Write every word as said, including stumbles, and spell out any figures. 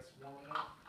that's warming up.